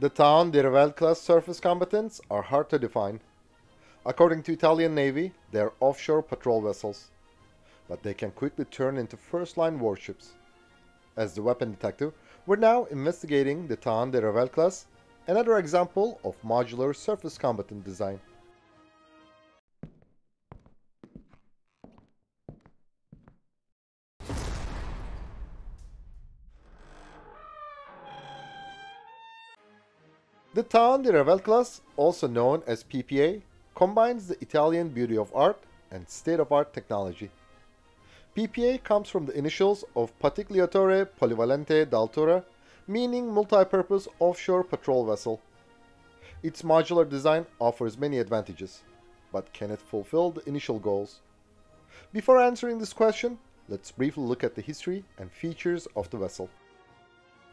The Thaon di Revel class surface combatants are hard to define. According to Italian Navy, they are offshore patrol vessels, but they can quickly turn into first-line warships. As the Weapon Detective, we're now investigating the Thaon di Revel class, another example of modular surface combatant design. The Thaon di Revel class, also known as PPA, combines the Italian beauty of art and state-of-art technology. PPA comes from the initials of Pattugliatore Polivalente d'Altura, meaning multi-purpose offshore patrol vessel. Its modular design offers many advantages, but can it fulfill the initial goals? Before answering this question, let's briefly look at the history and features of the vessel.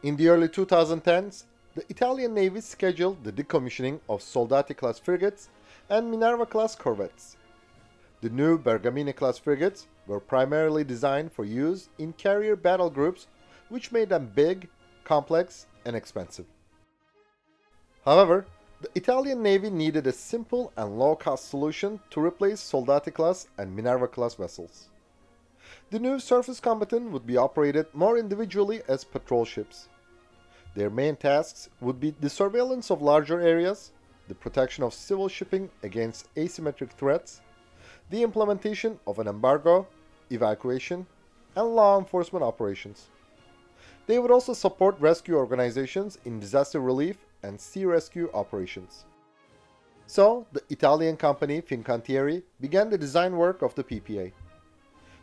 In the early 2010s, the Italian Navy scheduled the decommissioning of Soldati-class frigates and Minerva-class corvettes. The new Bergamini-class frigates were primarily designed for use in carrier battle groups, which made them big, complex, and expensive. However, the Italian Navy needed a simple and low-cost solution to replace Soldati-class and Minerva-class vessels. The new surface combatant would be operated more individually as patrol ships. Their main tasks would be the surveillance of larger areas, the protection of civil shipping against asymmetric threats, the implementation of an embargo, evacuation, and law enforcement operations. They would also support rescue organizations in disaster relief and sea rescue operations. So, the Italian company Fincantieri began the design work of the PPA.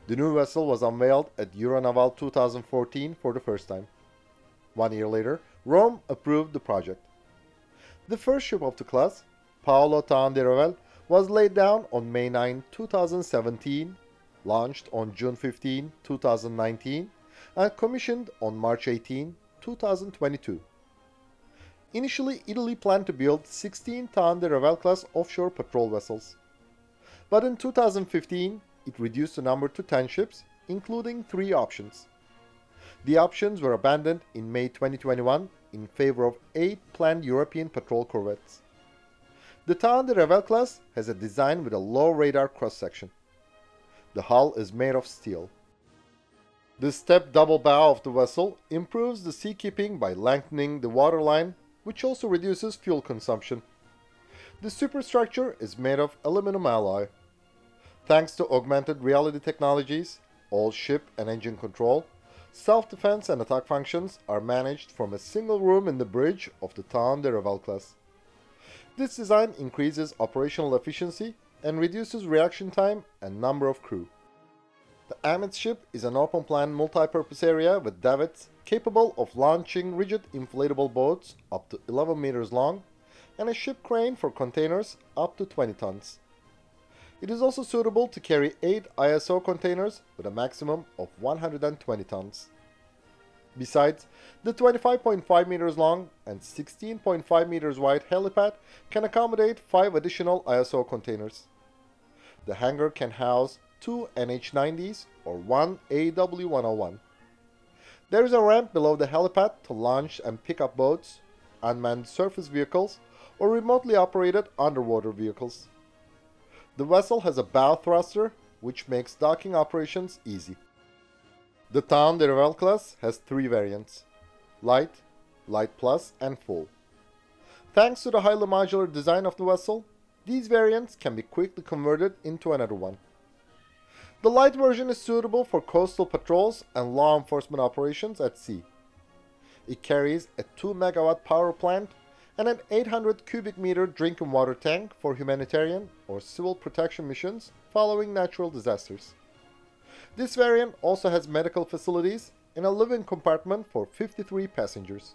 The new vessel was unveiled at Euronaval 2014 for the first time. 1 year later, Rome approved the project. The first ship of the class, Paolo Thaon di Revel, was laid down on May 9, 2017, launched on June 15, 2019, and commissioned on March 18, 2022. Initially, Italy planned to build 16 Thaon di Revel class offshore patrol vessels. But in 2015, it reduced the number to 10 ships, including 3 options. The options were abandoned in May 2021 in favor of 8 planned European patrol corvettes. The Thaon di Revel class has a design with a low radar cross-section. The hull is made of steel. The stepped double bow of the vessel improves the seakeeping by lengthening the waterline, which also reduces fuel consumption. The superstructure is made of aluminum alloy. Thanks to augmented reality technologies, all ship and engine control, self-defense and attack functions are managed from a single room in the bridge of the Thaon di Revel class. This design increases operational efficiency and reduces reaction time and number of crew. The amidship is an open-plan multi-purpose area with davits capable of launching rigid inflatable boats up to 11 meters long and a ship crane for containers up to 20 tons. It is also suitable to carry 8 ISO containers with a maximum of 120 tons. Besides, the 25.5 meters long and 16.5 meters wide helipad can accommodate 5 additional ISO containers. The hangar can house 2 NH90s or 1 AW101. There is a ramp below the helipad to launch and pick up boats, unmanned surface vehicles, or remotely operated underwater vehicles. The vessel has a bow thruster, which makes docking operations easy. The Thaon di Revel class has 3 variants: Light, Light Plus, and Full. Thanks to the highly modular design of the vessel, these variants can be quickly converted into another one. The light version is suitable for coastal patrols and law enforcement operations at sea. It carries a 2 megawatt power plant and an 800 cubic meter drinking water tank for humanitarian or civil protection missions following natural disasters. This variant also has medical facilities and a living compartment for 53 passengers.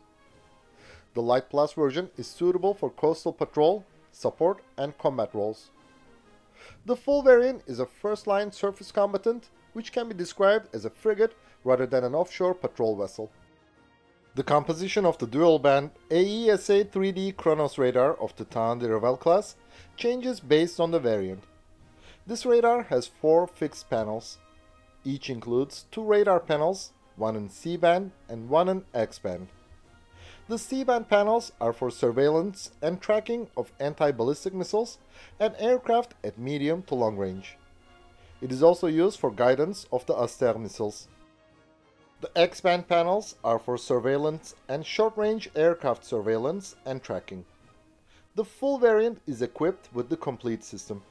The Light Plus version is suitable for coastal patrol, support, and combat roles. The Full variant is a first-line surface combatant, which can be described as a frigate rather than an offshore patrol vessel. The composition of the dual-band AESA-3D Kronos radar of the Thaon di Revel class changes based on the variant. This radar has 4 fixed panels. Each includes 2 radar panels, one in C-band and one in X-band. The C-band panels are for surveillance and tracking of anti-ballistic missiles and aircraft at medium to long range. It is also used for guidance of the Aster missiles. The X-band panels are for surveillance and short-range aircraft surveillance and tracking. The full variant is equipped with the complete system.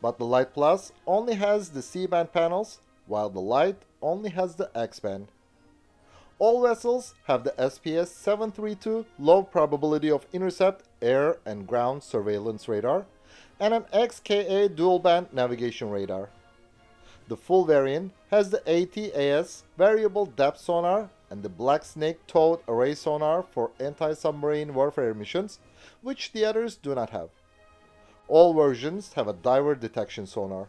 But the Light Plus only has the C-band panels, while the Light only has the X-band. All vessels have the SPS-732 low probability of intercept air and ground surveillance radar and an XKA dual-band navigation radar. The full variant has the ATAS variable depth sonar and the Black Snake towed array sonar for anti-submarine warfare missions, which the others do not have. All versions have a diver detection sonar.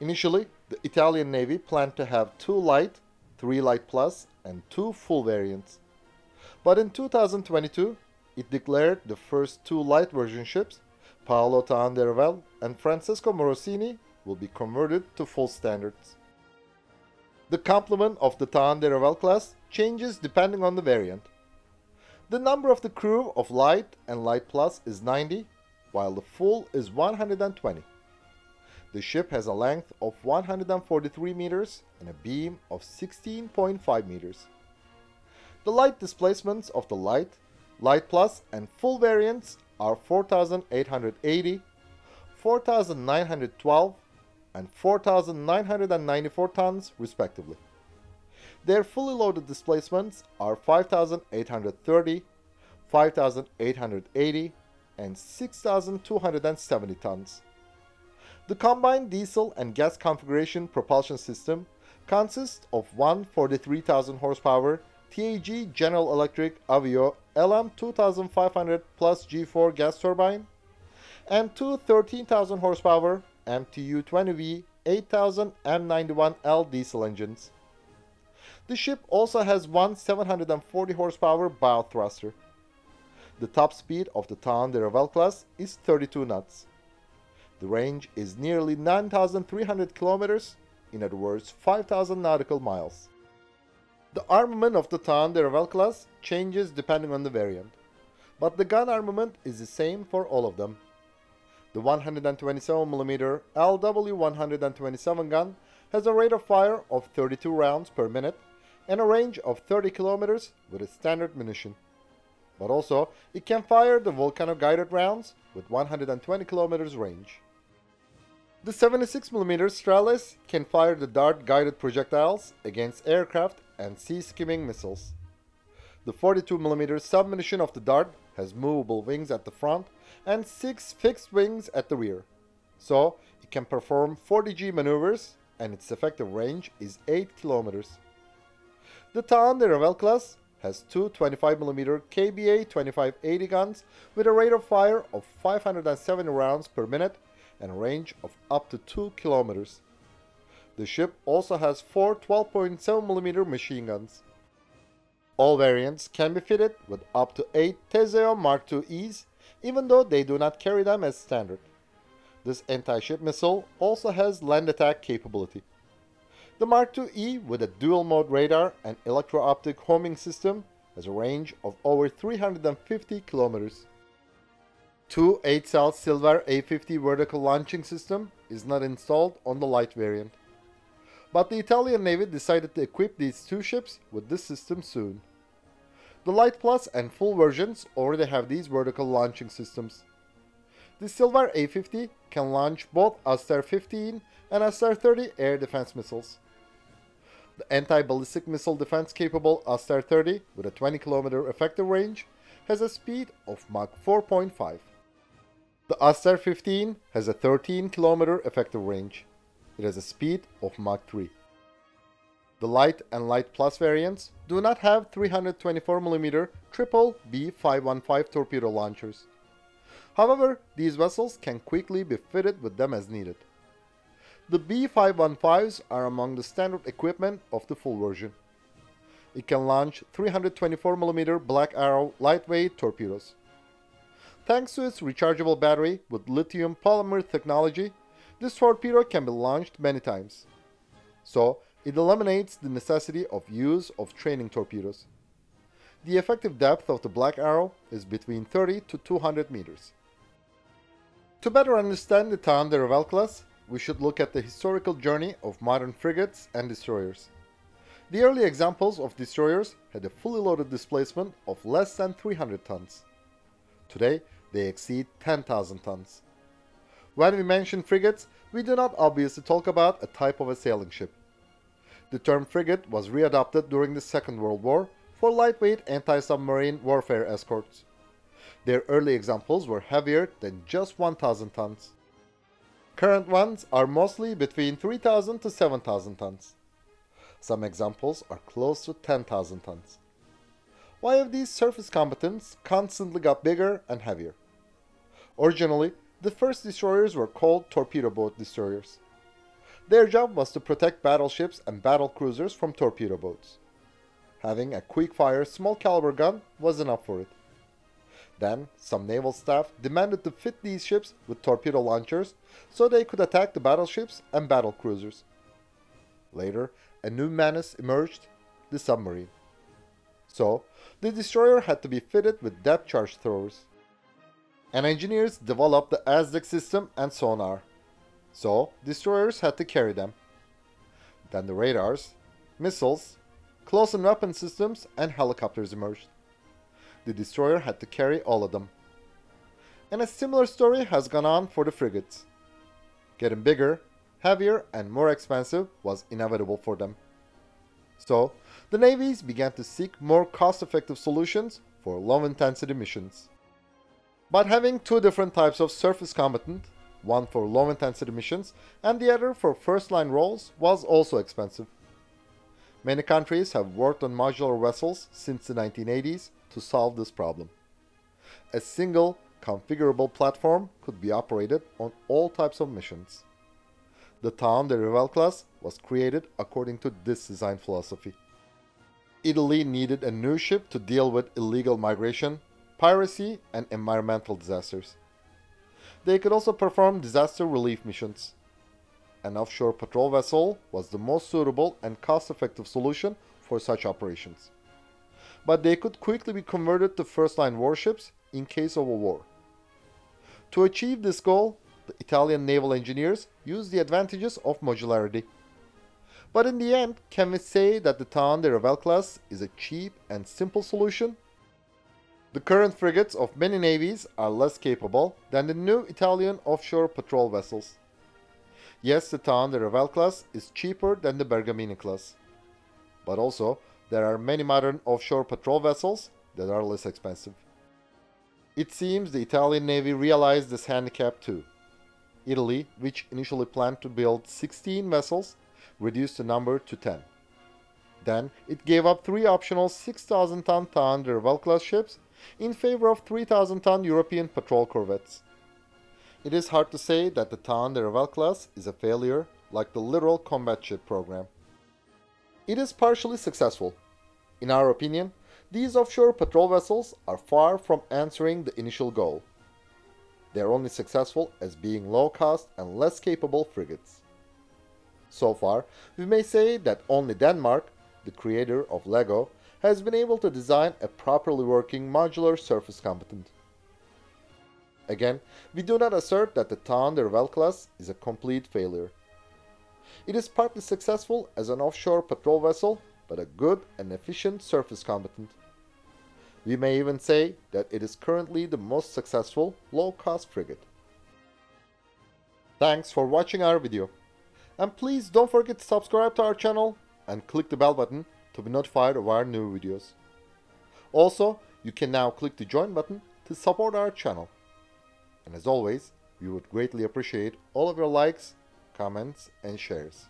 Initially, the Italian Navy planned to have 2 light, 3 light plus, and 2 full variants. But in 2022, it declared the first 2 light version ships, Paolo Thaon di Revel and Francesco Morosini, will be converted to full standards. The complement of the Thaon di Revel class changes depending on the variant. The number of the crew of Light and Light Plus is 90, while the full is 120. The ship has a length of 143 meters and a beam of 16.5 meters. The light displacements of the Light, Light Plus and full variants are 4,880, 4,912, and 4,994 tons respectively. Their fully loaded displacements are 5,830, 5,880, and 6,270 tons. The combined diesel and gas configuration propulsion system consists of one 43,000 horsepower TAG General Electric Avio LM2500-plus G4 gas turbine and two 13,000 horsepower MTU-20V 8,000 M91L diesel engines. The ship also has one 740 horsepower bow thruster. The top speed of the Thaon di Revel class is 32 knots. The range is nearly 9,300 kilometers, in other words 5,000 nautical miles. The armament of the Thaon di Revel class changes depending on the variant, but the gun armament is the same for all of them. The 127mm LW-127 gun has a rate of fire of 32 rounds per minute and a range of 30 kilometers with a standard munition. But also, it can fire the volcano-guided rounds with 120 kilometers range. The 76mm Strales can fire the dart-guided projectiles against aircraft and sea-skimming missiles. The 42mm submunition of the dart has movable wings at the front and 6 fixed wings at the rear, so it can perform 40G maneuvers and its effective range is 8 kilometers. The Thaon di Revel class has two 25mm KBA 2580 guns with a rate of fire of 570 rounds per minute and a range of up to 2 kilometers. The ship also has four 12.7mm machine guns. All variants can be fitted with up to 8 Teseo Mk2Es, even though they do not carry them as standard. This anti-ship missile also has land attack capability. The Mk2E with a dual-mode radar and electro-optic homing system has a range of over 350 kilometers. 2 8-cell Sylver A-50 vertical launching system is not installed on the light variant. But the Italian Navy decided to equip these two ships with this system soon. The Light Plus and full versions already have these vertical launching systems. The Sylver A-50 can launch both Aster-15 and Aster-30 air defense missiles. The anti-ballistic missile defense-capable Aster-30 with a 20km effective range has a speed of Mach 4.5. The Aster-15 has a 13km effective range. It has a speed of Mach 3. The Light and Light Plus variants do not have 324mm triple B515 torpedo launchers. However, these vessels can quickly be fitted with them as needed. The B515s are among the standard equipment of the full version. It can launch 324mm Black Arrow lightweight torpedoes. Thanks to its rechargeable battery with lithium polymer technology, this torpedo can be launched many times. So, it eliminates the necessity of use of training torpedoes. The effective depth of the Black Arrow is between 30 to 200 meters. To better understand the Thaon di Revel class, we should look at the historical journey of modern frigates and destroyers. The early examples of destroyers had a fully loaded displacement of less than 300 tons. Today, they exceed 10,000 tons. When we mention frigates, we do not obviously talk about a type of a sailing ship. The term frigate was readopted during the Second World War for lightweight anti-submarine warfare escorts. Their early examples were heavier than just 1,000 tons. Current ones are mostly between 3,000 to 7,000 tons. Some examples are close to 10,000 tons. Why have these surface combatants constantly got bigger and heavier? Originally, the first destroyers were called torpedo boat destroyers. Their job was to protect battleships and battle cruisers from torpedo boats. Having a quick-fire small-caliber gun was enough for it. Then, some naval staff demanded to fit these ships with torpedo launchers so they could attack the battleships and battle cruisers. Later, a new menace emerged, the submarine. So, the destroyer had to be fitted with depth charge throwers. And engineers developed the ASDIC system and sonar. So, destroyers had to carry them. Then the radars, missiles, close-in weapon systems, and helicopters emerged. The destroyer had to carry all of them. And a similar story has gone on for the frigates. Getting bigger, heavier, and more expensive was inevitable for them. So, the navies began to seek more cost-effective solutions for low-intensity missions. But having two different types of surface combatant, one for low-intensity missions and the other for first-line roles, was also expensive. Many countries have worked on modular vessels since the 1980s to solve this problem. A single, configurable platform could be operated on all types of missions. The Thaon di Revel class was created according to this design philosophy. Italy needed a new ship to deal with illegal migration, piracy, and environmental disasters. They could also perform disaster relief missions. An offshore patrol vessel was the most suitable and cost-effective solution for such operations. But they could quickly be converted to first-line warships in case of a war. To achieve this goal, the Italian naval engineers used the advantages of modularity. But in the end, can we say that the Thaon di Revel class is a cheap and simple solution? The current frigates of many navies are less capable than the new Italian offshore patrol vessels. Yes, the Thaon di Revel class is cheaper than the Bergamini class. But also, there are many modern offshore patrol vessels that are less expensive. It seems the Italian Navy realized this handicap too. Italy, which initially planned to build 16 vessels, reduced the number to 10. Then, it gave up three optional 6,000-ton Thaon di Revel class ships in favor of 3,000-ton European patrol corvettes. It is hard to say that the Thaon di Revel class is a failure like the literal combat ship program. It is partially successful. In our opinion, these offshore patrol vessels are far from answering the initial goal. They are only successful as being low-cost and less capable frigates. So far, we may say that only Denmark, the creator of LEGO, has been able to design a properly working modular surface combatant. Again, we do not assert that the Thaon di Revel class is a complete failure. It is partly successful as an offshore patrol vessel, but a good and efficient surface combatant. We may even say that it is currently the most successful low-cost frigate. Thanks for watching our video. And please don't forget to subscribe to our channel and click the bell button to be notified of our new videos. Also, you can now click the join button to support our channel. And as always, we would greatly appreciate all of your likes, comments, and shares.